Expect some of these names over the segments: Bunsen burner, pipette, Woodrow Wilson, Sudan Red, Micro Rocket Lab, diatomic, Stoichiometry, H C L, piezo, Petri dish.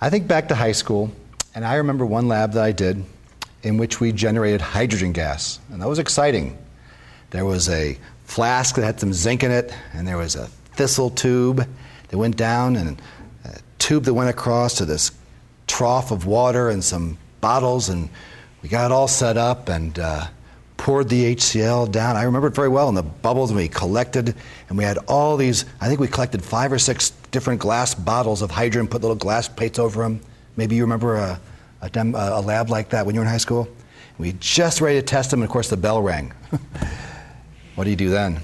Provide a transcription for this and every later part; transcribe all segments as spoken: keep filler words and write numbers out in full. I think back to high school, and I remember one lab that I did in which we generated hydrogen gas, and that was exciting. There was a flask that had some zinc in it, and there was a thistle tube that went down, and a tube that went across to this trough of water and some bottles, and we got it all set up and uh, poured the H C L down. I remember it very well, and the bubbles we collected, and we had all these, I think we collected five or six different glass bottles of hydrogen, put little glass plates over them. Maybe you remember a, a, dem, a lab like that when you were in high school? We just ready to test them, and of course the bell rang. What do you do then?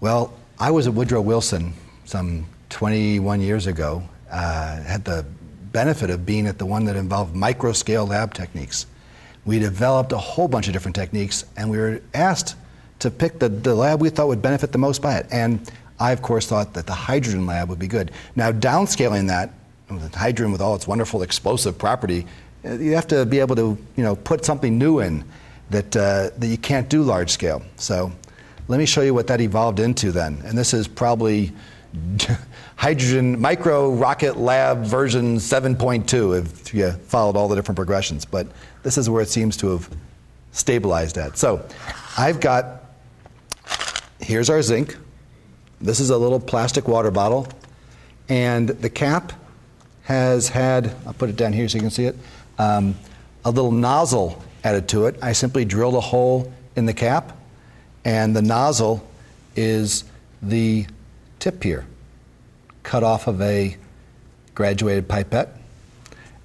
Well, I was at Woodrow Wilson some twenty-one years ago, uh, had the benefit of being at the one that involved micro-scale lab techniques. We developed a whole bunch of different techniques, and we were asked to pick the, the lab we thought would benefit the most by it. And I, of course, thought that the hydrogen lab would be good. Now, downscaling that, with hydrogen with all its wonderful explosive property, you have to be able to, you know, put something new in that, uh, that you can't do large scale. So let me show you what that evolved into then. And this is probably hydrogen micro rocket lab version seven point two, if you followed all the different progressions. But this is where it seems to have stabilized at. So I've got, here's our zinc. This is a little plastic water bottle. And the cap has had, I'll put it down here so you can see it, um, a little nozzle added to it. I simply drilled a hole in the cap, and the nozzle is the tip here, cut off of a graduated pipette.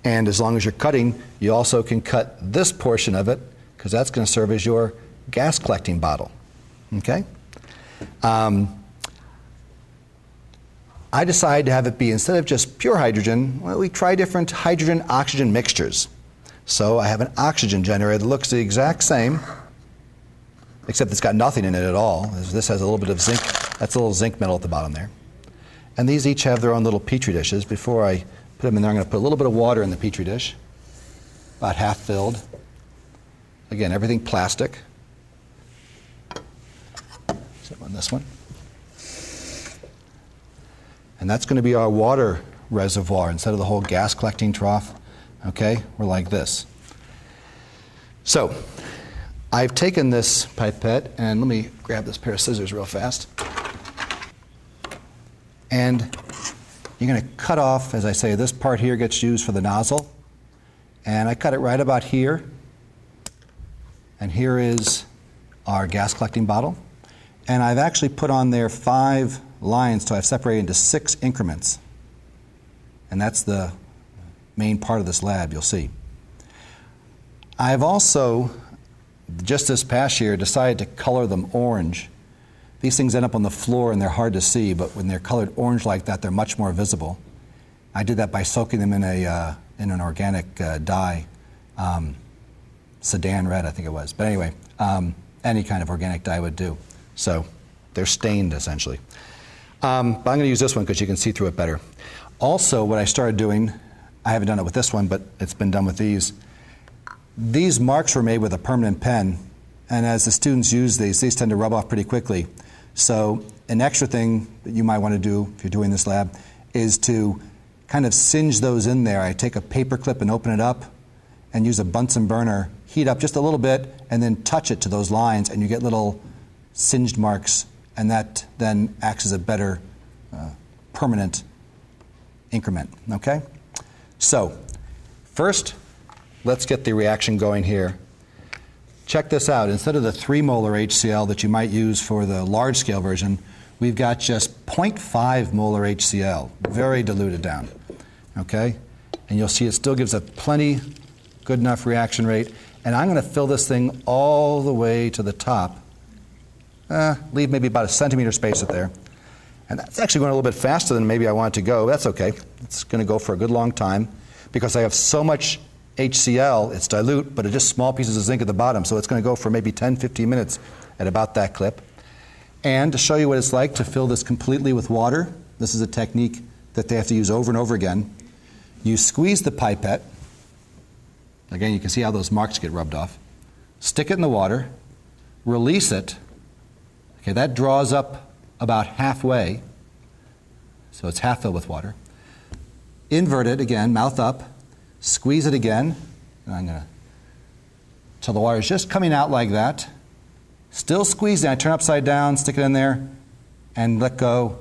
And as long as you're cutting, you also can cut this portion of it, because that's going to serve as your gas collecting bottle. Okay? Um, I decided to have it be, instead of just pure hydrogen, well, we try different hydrogen-oxygen mixtures. So I have an oxygen generator that looks the exact same, except it's got nothing in it at all. This has a little bit of zinc. That's a little zinc metal at the bottom there. And these each have their own little petri dishes. Before I put them in there, I'm going to put a little bit of water in the petri dish, about half filled. Again, everything plastic. Except on this one. And that's going to be our water reservoir instead of the whole gas collecting trough. Okay, we're like this. So I've taken this pipette, and let me grab this pair of scissors real fast. And you're going to cut off, as I say, this part here gets used for the nozzle. And I cut it right about here. And here is our gas collecting bottle. And I've actually put on there five lines, so I've separated into six increments. And that's the main part of this lab, you'll see. I've also, just this past year, decided to color them orange. These things end up on the floor and they're hard to see, but when they're colored orange like that, they're much more visible. I did that by soaking them in a uh, in an organic uh, dye, um, Sudan Red, I think it was. But anyway, um, any kind of organic dye would do. So they're stained, essentially. Um, but I'm going to use this one because you can see through it better. Also, what I started doing, I haven't done it with this one, but it's been done with these. These marks were made with a permanent pen, and as the students use these, these tend to rub off pretty quickly. So an extra thing that you might want to do if you're doing this lab is to kind of singe those in there. I take a paper clip and open it up and use a Bunsen burner, heat up just a little bit, and then touch it to those lines, and you get little singed marks, and that then acts as a better uh, permanent increment. Okay? So first, let's get the reaction going here. Check this out. Instead of the three molar H C L that you might use for the large-scale version, we've got just zero point five molar H C L, very diluted down. Okay? And you'll see it still gives a plenty good enough reaction rate. And I'm going to fill this thing all the way to the top. Uh, leave maybe about a centimeter space it there. And that's actually going a little bit faster than maybe I want it to go. That's okay. It's going to go for a good long time because I have so much H C L, it's dilute, but it's just small pieces of zinc at the bottom, so it's going to go for maybe ten, fifteen minutes at about that clip. And to show you what it's like to fill this completely with water, this is a technique that they have to use over and over again. You squeeze the pipette. Again, you can see how those marks get rubbed off. Stick it in the water. Release it. Okay, that draws up about halfway, so it's half filled with water. invert it again, mouth up, squeeze it again, and I'm going to, till the water is just coming out like that. Still squeezing, I turn upside down, stick it in there, and let go,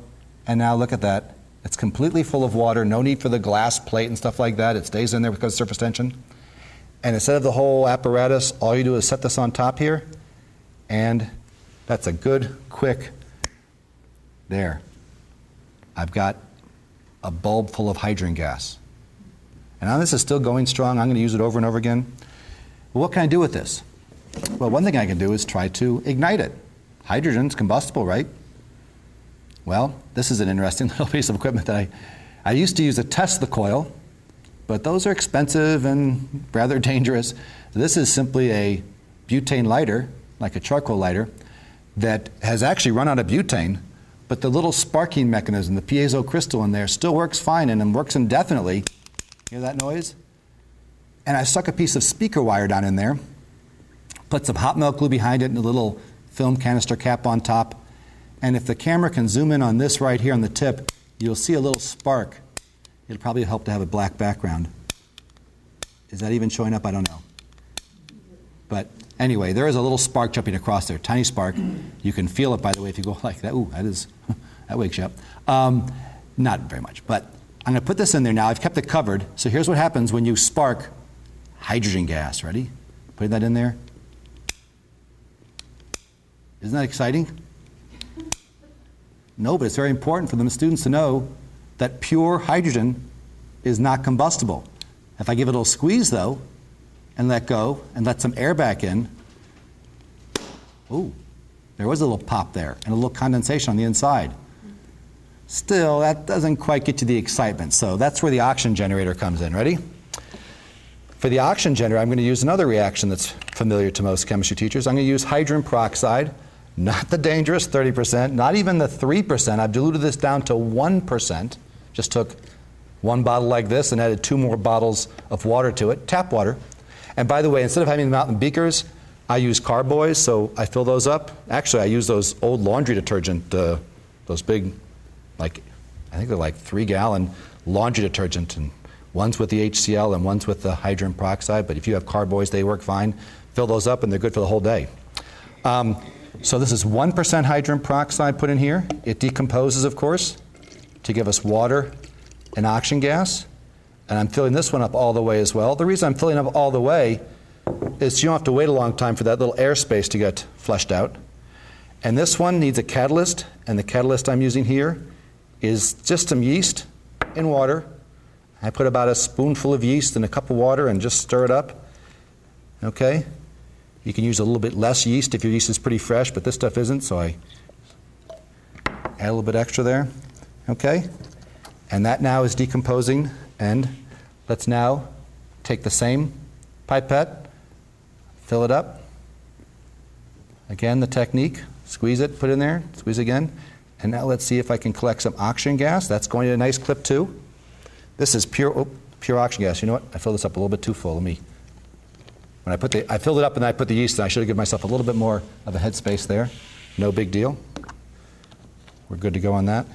and now look at that. It's completely full of water, no need for the glass plate and stuff like that. It stays in there because of surface tension. And instead of the whole apparatus, all you do is set this on top here, and that's a good, quick, there. I've got a bulb full of hydrogen gas. And now this is still going strong. I'm going to use it over and over again. Well, what can I do with this? Well, one thing I can do is try to ignite it. Hydrogen's combustible, right? Well, this is an interesting little piece of equipment that I, I used to use to test the coil, but those are expensive and rather dangerous. This is simply a butane lighter, like a charcoal lighter, that has actually run out of butane, but the little sparking mechanism, the piezo crystal in there, still works fine and works indefinitely. Hear that noise? And I stuck a piece of speaker wire down in there, put some hot melt glue behind it and a little film canister cap on top. And if the camera can zoom in on this right here on the tip, you'll see a little spark. It'll probably help to have a black background. Is that even showing up? I don't know. But anyway, there is a little spark jumping across there, tiny spark. You can feel it, by the way, if you go like that. Ooh, that is, that wakes you up. Um, not very much, but I'm going to put this in there now. I've kept it covered. So here's what happens when you spark hydrogen gas. Ready? Put that in there. Isn't that exciting? No, but it's very important for the students to know that pure hydrogen is not combustible. If I give it a little squeeze, though, and let go, and let some air back in, ooh, there was a little pop there, and a little condensation on the inside. Still, that doesn't quite get you the excitement, so that's where the oxygen generator comes in. Ready? For the oxygen generator, I'm going to use another reaction that's familiar to most chemistry teachers. I'm going to use hydrogen peroxide. Not the dangerous thirty percent, not even the three percent. I've diluted this down to one percent. Just took one bottle like this and added two more bottles of water to it, tap water. And by the way, instead of having them out in beakers, I use carboys, so I fill those up. Actually, I use those old laundry detergent, uh, those big, like, I think they're like three-gallon laundry detergent, and one's with the H C L and one's with the hydrogen peroxide, but if you have carboys, they work fine. Fill those up and they're good for the whole day. Um, So this is one percent hydrogen peroxide put in here. It decomposes, of course, to give us water and oxygen gas. And I'm filling this one up all the way as well. The reason I'm filling up all the way is you don't have to wait a long time for that little air space to get flushed out. And this one needs a catalyst. And the catalyst I'm using here is just some yeast in water. I put about a spoonful of yeast in a cup of water and just stir it up. Okay? You can use a little bit less yeast if your yeast is pretty fresh, but this stuff isn't, so I add a little bit extra there. Okay? And that now is decomposing, and let's now take the same pipette, fill it up. Again, the technique, squeeze it, put it in there, squeeze again. And now let's see if I can collect some oxygen gas. That's going in a nice clip too. This is pure, oh, pure oxygen gas. You know what? I filled this up a little bit too full. Let me When I put the, I filled it up and I put the yeast in. I should have given myself a little bit more of a headspace there. No big deal. We're good to go on that.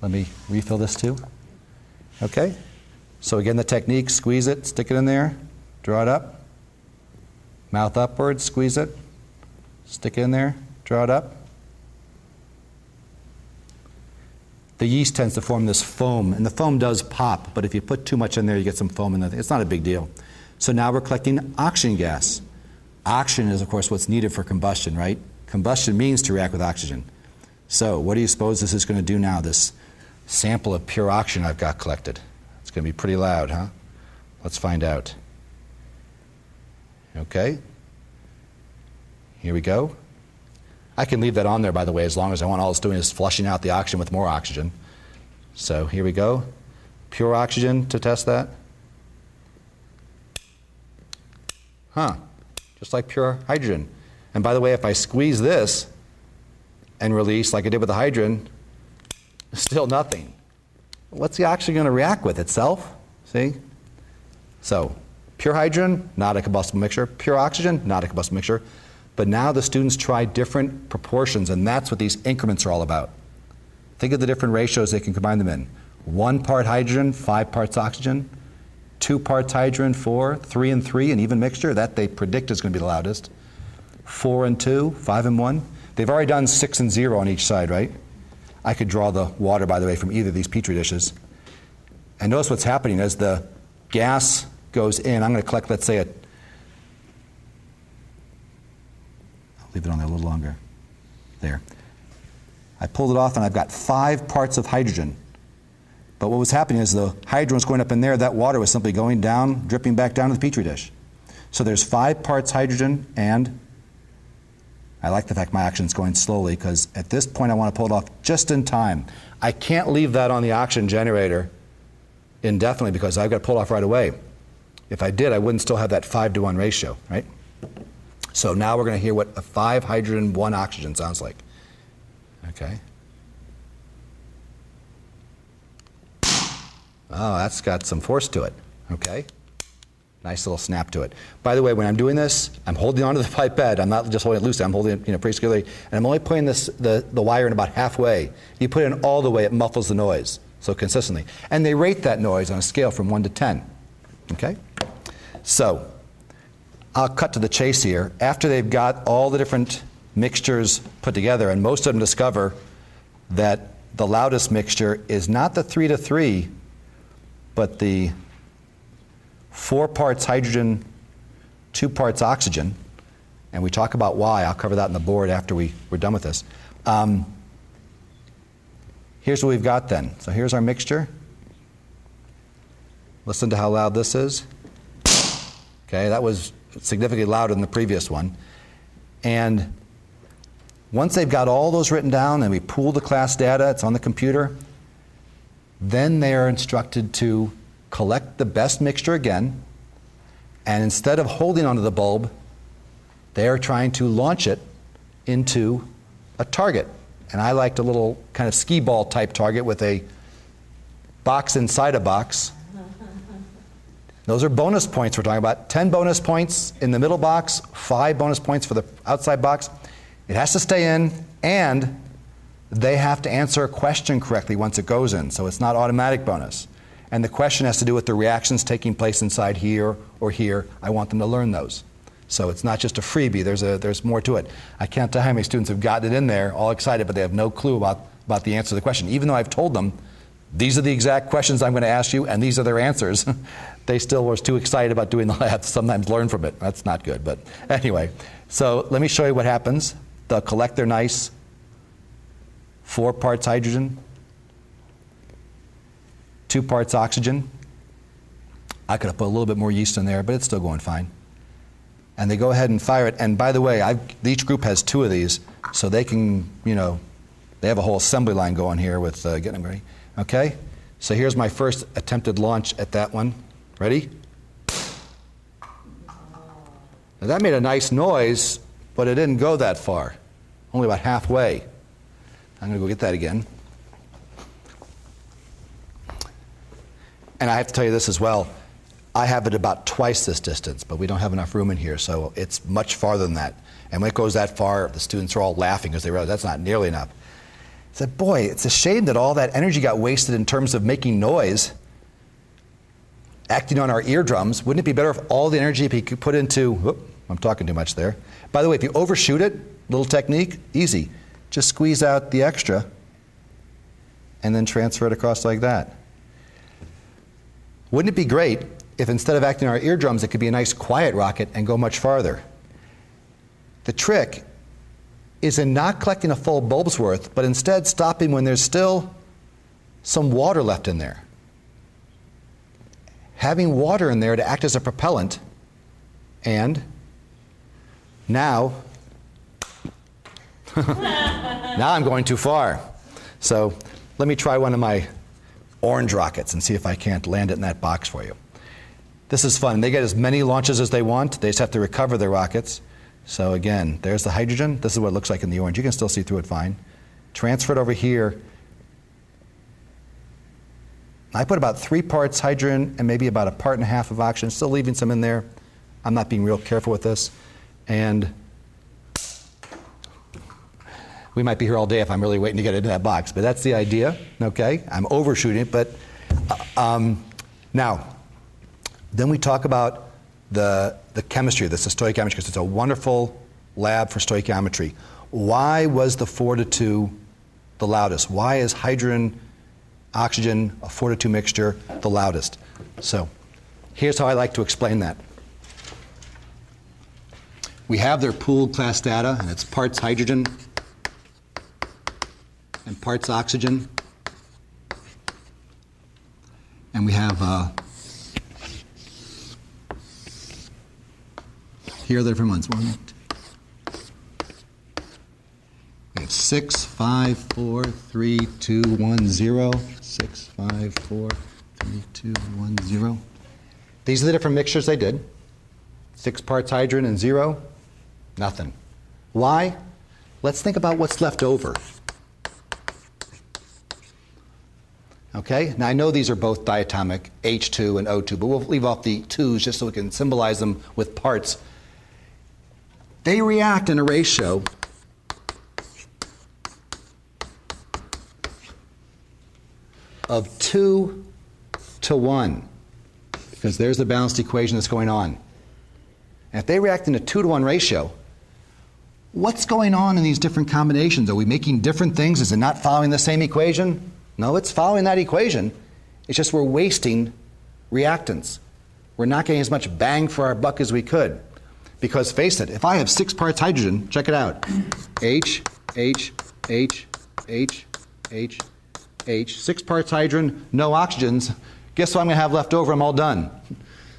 Let me refill this too. Okay. So again, the technique, squeeze it, stick it in there, draw it up, mouth upward, squeeze it, stick it in there, draw it up. The yeast tends to form this foam, and the foam does pop, but if you put too much in there, you get some foam in there. It's not a big deal. So now we're collecting oxygen gas. Oxygen is, of course, what's needed for combustion, right? Combustion means to react with oxygen. So what do you suppose this is going to do now, this sample of pure oxygen I've got collected? It's going to be pretty loud, huh? Let's find out. Okay. Here we go. I can leave that on there, by the way, as long as I want. All it's doing is flushing out the oxygen with more oxygen. So here we go. Pure oxygen to test that. Huh, just like pure hydrogen. And by the way, if I squeeze this and release like I did with the hydrogen, still nothing. What's the oxygen going to react with? Itself? See? So, pure hydrogen, not a combustible mixture. Pure oxygen, not a combustible mixture. But now the students try different proportions, and that's what these increments are all about. Think of the different ratios they can combine them in. one part hydrogen, five parts oxygen, two parts hydrogen, four, three and three, an even mixture. That they predict is going to be the loudest. Four and two, five and one. They've already done six and zero on each side, right? I could draw the water, by the way, from either of these Petri dishes. And notice what's happening as the gas goes in. I'm going to collect, let's say, a, I'll leave it on there a little longer. There. I pulled it off and I've got five parts of hydrogen. But what was happening is the hydrogen was going up in there, that water was simply going down, dripping back down to the Petri dish. So there's five parts hydrogen, and I like the fact my oxygen's going slowly, because at this point I want to pull it off just in time. I can't leave that on the oxygen generator indefinitely, because I've got to pull it off right away. If I did, I wouldn't still have that five to one ratio, right? So now we're going to hear what a five hydrogen, one oxygen sounds like. Okay. Oh, that's got some force to it. Okay. Nice little snap to it. By the way, when I'm doing this, I'm holding onto the pipette. I'm not just holding it loosely. I'm holding it, you know, pretty securely. And I'm only putting this, the, the wire in about halfway. You put it in all the way, it muffles the noise. So consistently. And they rate that noise on a scale from one to ten. Okay? So, I'll cut to the chase here. After they've got all the different mixtures put together, and most of them discover that the loudest mixture is not the three to three, but the four parts hydrogen, two parts oxygen, and we talk about why. I'll cover that on the board after we, we're done with this. Um, here's what we've got then. So here's our mixture. Listen to how loud this is. Okay, that was significantly louder than the previous one. And once they've got all those written down and we pool the class data, it's on the computer, then they are instructed to collect the best mixture again, and instead of holding onto the bulb, they are trying to launch it into a target. And I liked a little kind of skee ball type target with a box inside a box. Those are bonus points we're talking about. ten bonus points in the middle box, five bonus points for the outside box. It has to stay in, and they have to answer a question correctly once it goes in, so it's not automatic bonus. And the question has to do with the reactions taking place inside here or here. I want them to learn those. So it's not just a freebie, there's, a, there's more to it. I can't tell how many students have gotten it in there, all excited, but they have no clue about, about the answer to the question. Even though I've told them, these are the exact questions I'm going to ask you, and these are their answers. They still were too excited about doing the lab to sometimes learn from it. That's not good, but anyway. So let me show you what happens. They'll collect their nice four parts hydrogen, two parts oxygen. I could have put a little bit more yeast in there, but it's still going fine. And they go ahead and fire it. And by the way, I've, each group has two of these, so they can, you know, they have a whole assembly line going here with uh, getting them ready. Okay? So here's my first attempted launch at that one. Ready? Now that made a nice noise, but it didn't go that far. Only about halfway. I'm going to go get that again. And I have to tell you this as well. I have it about twice this distance, but we don't have enough room in here, so it's much farther than that. And when it goes that far, the students are all laughing because they realize that's not nearly enough. I said, boy, it's a shame that all that energy got wasted in terms of making noise, acting on our eardrums. Wouldn't it be better if all the energy you could put into, whoop, I'm talking too much there. By the way, if you overshoot it, little technique, easy. Just squeeze out the extra and then transfer it across like that. Wouldn't it be great if instead of acting on our eardrums, it could be a nice quiet rocket and go much farther? The trick is in not collecting a full bulb's worth, but instead stopping when there's still some water left in there. Having water in there to act as a propellant, and now, now I'm going too far. So let me try one of my orange rockets and see if I can't land it in that box for you. This is fun. They get as many launches as they want. They just have to recover their rockets. So again, there's the hydrogen. This is what it looks like in the orange. You can still see through it fine. Transfer it over here. I put about three parts hydrogen and maybe about a part and a half of oxygen, still leaving some in there. I'm not being real careful with this. And We might be here all day if I'm really waiting to get into that box, but that's the idea, okay? I'm overshooting it, but um, now, then we talk about the, the chemistry, this is stoichiometry, because it's a wonderful lab for stoichiometry. Why was the four to two the loudest? Why is hydrogen, oxygen, a four to two mixture the loudest? So here's how I like to explain that. We have their pooled class data, and it's parts hydrogen and parts oxygen. And we have uh, here are the different ones. One, we have six, five, four, three, two, one, zero. Six, five, four, three, two, one, zero. These are the different mixtures they did. Six parts hydrogen and zero. Nothing. Why? Let's think about what's left over. Okay? Now I know these are both diatomic, H two and O two, but we'll leave off the twos just so we can symbolize them with parts. They react in a ratio of two to one, because there's the balanced equation that's going on. And if they react in a two to one ratio, what's going on in these different combinations? Are we making different things? Is it not following the same equation? No, it's following that equation. It's just we're wasting reactants. We're not getting as much bang for our buck as we could. Because face it, if I have six parts hydrogen, check it out. H, H, H, H, H, H. Six parts hydrogen, no oxygens. Guess what I'm going to have left over? I'm all done.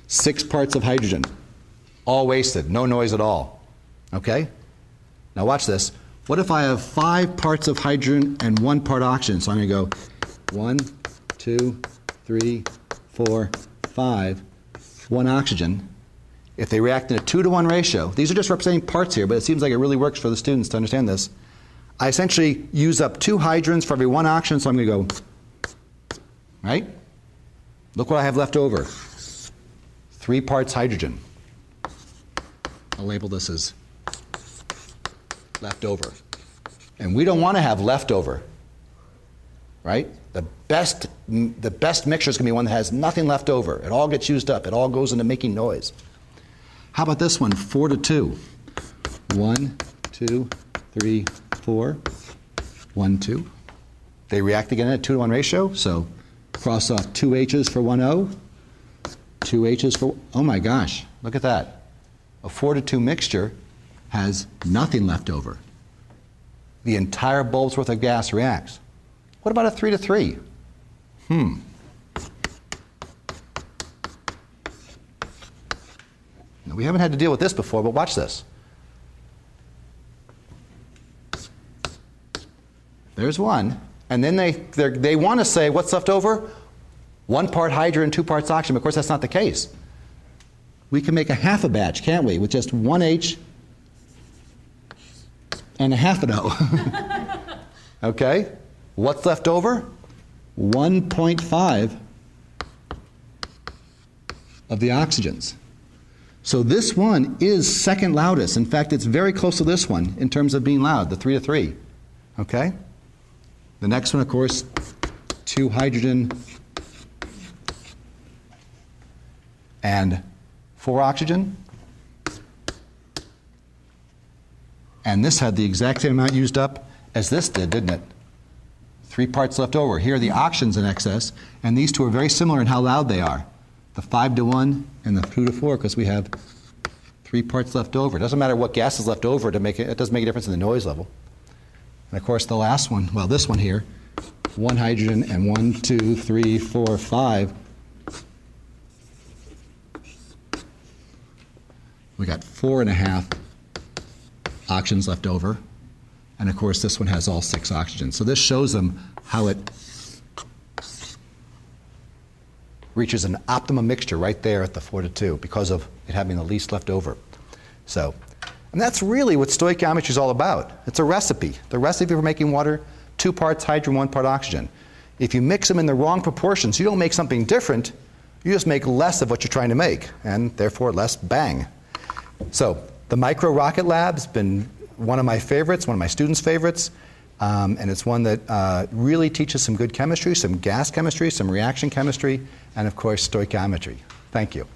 Six parts of hydrogen. All wasted, no noise at all. Okay? Now watch this. What if I have five parts of hydrogen and one part oxygen? So I'm going to go one, two, three, four, five, one oxygen. If they react in a two to one ratio, these are just representing parts here, but it seems like it really works for the students to understand this. I essentially use up two hydrogens for every one oxygen, so I'm going to go, right? Look what I have left over. Three parts hydrogen. I'll label this as leftover. And we don't want to have leftover, right? The best, the best mixture is going to be one that has nothing left over. It all gets used up. It all goes into making noise. How about this one? Four to two. One, two, three, four. One, two. They react again at a two to one ratio. So cross off two H's for one O. Two H's for, oh my gosh, look at that. A four to two mixture has nothing left over. The entire bulb's worth of gas reacts. What about a three to three? Hmm. Now, we haven't had to deal with this before, but watch this. There's one, and then they, they want to say, what's left over? One part hydrogen, two parts oxygen. Of course, that's not the case. We can make a half a batch, can't we, with just one H and a half an O. Okay? What's left over? one point five of the oxygens. So this one is second loudest. In fact, it's very close to this one in terms of being loud, the three to three. Okay? The next one, of course, two hydrogen and four oxygen, and this had the exact same amount used up as this did, didn't it? Three parts left over. Here are the oxygens in excess, and these two are very similar in how loud they are. The five to one and the two to four, because we have three parts left over. It doesn't matter what gas is left over to make it, it doesn't make a difference in the noise level. And of course the last one, well this one here, one hydrogen and one, two, three, four, five. We got four and a half oxygens left over. And of course, this one has all six oxygens. So this shows them how it reaches an optimum mixture right there at the four to two because of it having the least left over. So, and that's really what stoichiometry is all about. It's a recipe. The recipe for making water, two parts hydrogen, one part oxygen. If you mix them in the wrong proportions, you don't make something different, you just make less of what you're trying to make, and therefore less bang. So, the Micro Rocket Lab's been one of my favorites, one of my students' favorites. Um, and it's one that uh, really teaches some good chemistry, some gas chemistry, some reaction chemistry, and of course stoichiometry. Thank you.